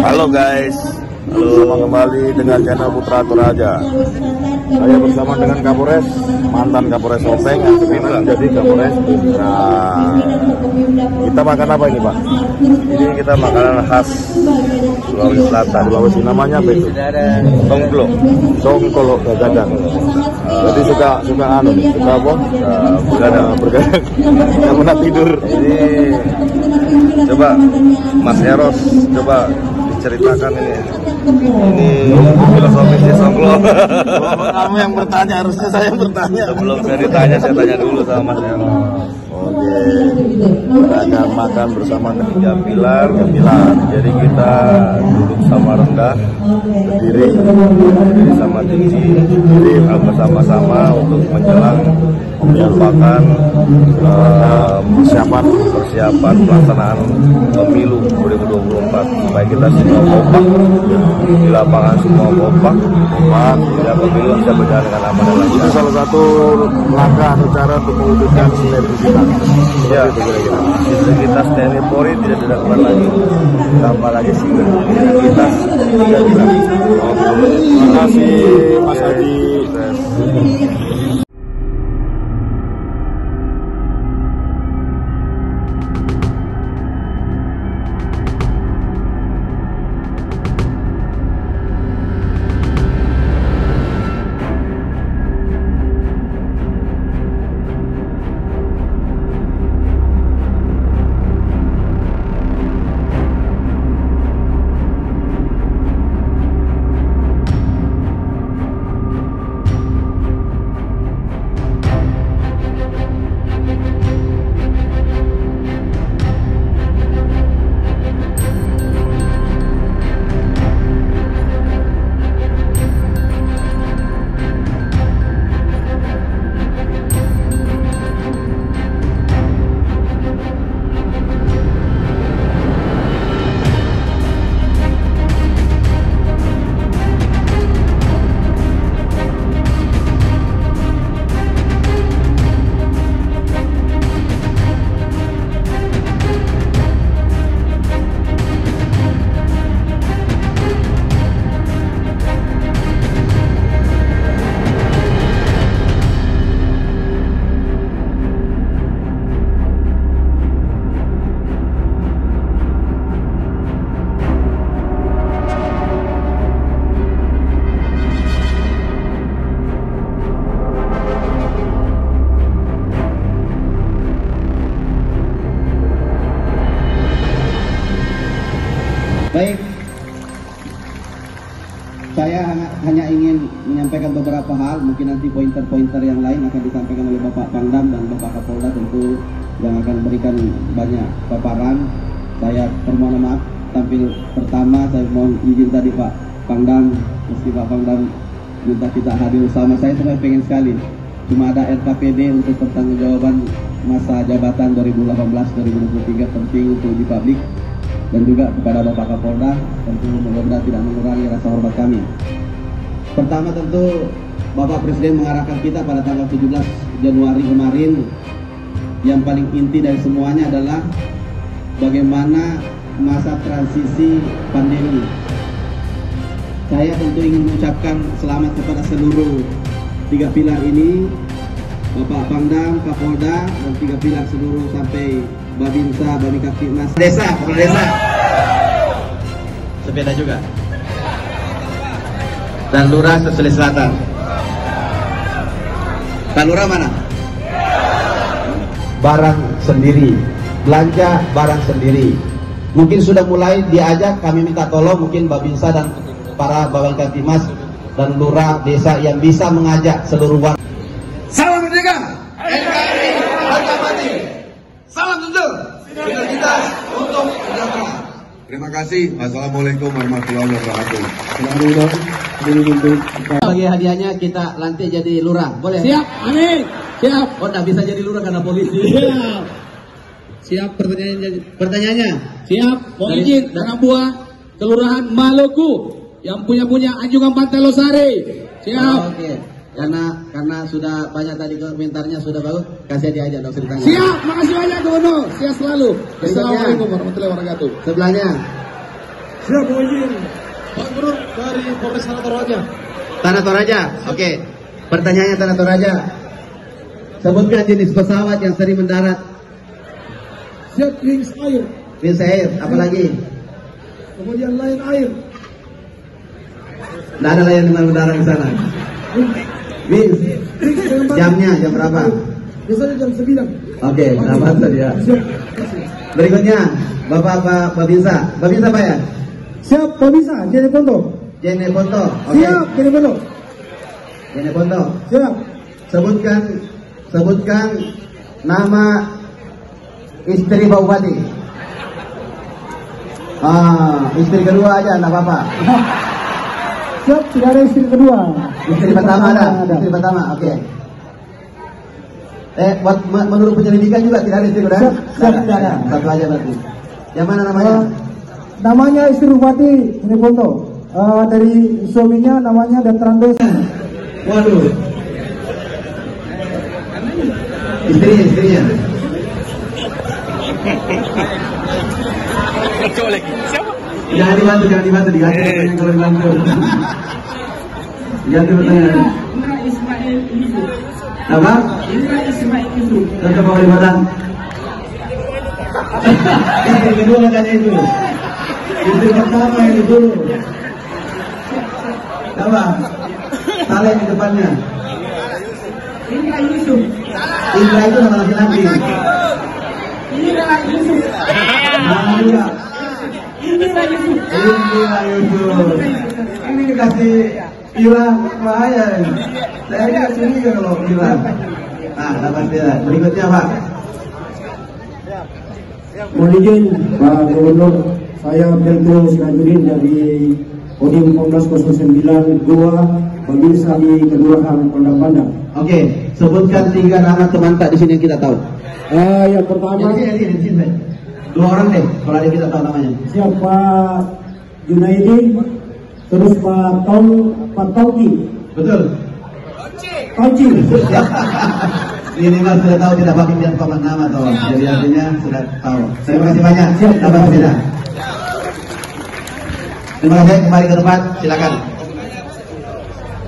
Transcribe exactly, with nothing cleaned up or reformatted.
Halo guys, bersama kembali dengan channel Putra Toraja. Saya bersama dengan Kapolres, mantan Kapolres Soteng, sekarang jadi Kapolres. Nah, kita makan apa ini Pak? Ini kita makanan khas Sulawesi Selatan, Sulawesi, namanya betul. Tongkolo, Tongkolo Gagadang. Jadi suka suka anu, suka apa? Bergadang, bergadang. Nggak pernah tidur. Ini coba Mas Yeros, coba ceritakan ini ini filosofisnya songklo. Kamu yang bertanya, harusnya saya bertanya. Sebelum saya ditanya, saya tanya dulu sama Mas Yeros. Oke, kita akan makan bersama ketiga pilar, pilar. Jadi kita duduk sama rendah, berdiri, berdiri sama tinggi, berdiri bersama-sama untuk menjelang merupakan uh, persiapan persiapan pelaksanaan pemilu dua ribu dua puluh empat. Baik kita semua kompak di lapangan, semua kompak tidak pemilu bisa berjalan dengan aman dan lancar. Itu salah satu langkah cara untuk mewujudkan sinergisitas. Ya, sinergisitas T N I Polri tidak dilakukan lagi, tambah lagi sinergisitas tidak dilakukan. Terima kasih Mas Hadi. Baik, saya hanya ingin menyampaikan beberapa hal, mungkin nanti pointer-pointer yang lain akan disampaikan oleh Bapak Pangdam dan Bapak Kapolda tentu yang akan berikan banyak paparan. Saya permohonan maaf, tampil pertama saya mohon izin tadi Pak Pangdam, meski Pak Pangdam minta kita hadir sama saya, saya pengen sekali. Cuma ada R K P D untuk pertanggungjawaban masa jabatan dua ribu delapan belas dua ribu dua puluh tiga penting untuk di publik. Dan juga kepada Bapak Kapolda, tentu mudah-mudahan tidak mengurangi rasa hormat kami. Pertama tentu Bapak Presiden mengarahkan kita pada tanggal tujuh belas Januari kemarin. Yang paling inti dari semuanya adalah bagaimana masa transisi pandemi. Saya tentu ingin mengucapkan selamat kepada seluruh tiga pilar ini, Bapak Pangdam, Kapolda, dan tiga pilar seluruh sampai Babinsa, Bhabinkamtibmas, desa, kepala desa, sepeda juga, dan lurah Sulawesi Selatan. Pak lurah mana? Barang sendiri, belanja barang sendiri. Mungkin sudah mulai diajak, kami minta tolong mungkin Babinsa dan para Bhabinkamtibmas dan lurah desa yang bisa mengajak seluruh warga. Salam merdeka! N K R I Bangkampati! Salam tentu sinergitas untuk negara. Terima kasih. Assalamualaikum warahmatullahi wabarakatuh. Bagi hadiahnya kita lantik jadi lurah. Boleh? Siap. Amin. Siap. Oh, enggak bisa jadi lurah karena polisi. Siap. Siap pertanyaannya. Pertanyaannya. Siap. Mohon izin Tanah Buah Kelurahan Maluku yang punya-punya Anjungan Pantai Losari. Siap. Oh, oke. Okay. Karena karena sudah banyak tadi komentarnya sudah bagus, kasih dia aja dong ceritanya. Siap, makasih banyak Gono, siap selalu. Assalamualaikum warahmatullahi wabarakatuh. Sebelahnya Siap, Bu Izin. Pak Guru dari Polres Tanah Toraja. Tanah Toraja, oke. Okay. Pertanyaannya Tanah Toraja. Sebutkan jenis pesawat yang sering mendarat. Siap, Wings Air. Wings Air, apalagi? Kemudian Lion Air. Tidak ada layanan mendarat di sana. Wings. Jamnya jam berapa? Biasanya jam sembilan. Oke, selamat tadi ya. Berikutnya, Bapak Babinsa. Babinsa Pak ya? Siap, Babinsa. Jeneponto. Jeneponto. Okay. Siap, Jeneponto. Jeneponto. Siap. Sebutkan, sebutkan nama istri Pak Bupati. Ah, istri kedua aja, nggak apa-apa. Siap, tidak ada istri kedua. Istri pertama ada. ada. Istri pertama, oke. Okay. Eh, buat menurut penyelidikan juga tidak ada istri kedua. Siap, siap, tidak ada. Satu aja berarti. Yang mana namanya? Uh, namanya istri Bupati Jeneponto. Uh, dari suaminya namanya Dataran Desa. Waduh. Istrinya, istrinya. Coba lagi. Siapa? Jangan dibantu, jangan dibantu, diganti pertanyaan kalau dibantu. Diganti pertanyaan. Indra Ismail Ibu. Apa? Indra Ismail Ibu. Tetap mau dibatang. Yang kedua katanya itu. Istri pertama itu dulu. Apa? Saleh di depannya. Indra Yusuf. Indra itu nama laki-laki. Indra Yusuf. Nama dia. Indra Yusuf. Indra Yusuf. Ini dikasih hilang bahaya. Saya nggak curiga kalau hilang. Nah, dapat dia. Berikutnya Pak. Mohon izin Pak Gubernur, saya Abdul Tulus Najrin dari Kodim empat belas nol sembilan Bagansi di Kelurahan Maluku. Oke, sebutkan tiga nama teman tak di sini yang kita tahu. Uh, yang pertama. Di sini, di sini. Dua orang deh, kalau ada kita tahu namanya. Siapa? Junaidi, terus Pak Tom, Pak Taufik. Betul. Ronci. Ronci. Ini mas sudah tahu kita pakai pilihan paman nama toh. Jadi artinya sudah tahu. Terima kasih banyak. Siap, terima kasih. Terima kasih. Kembali ke tempat, silakan.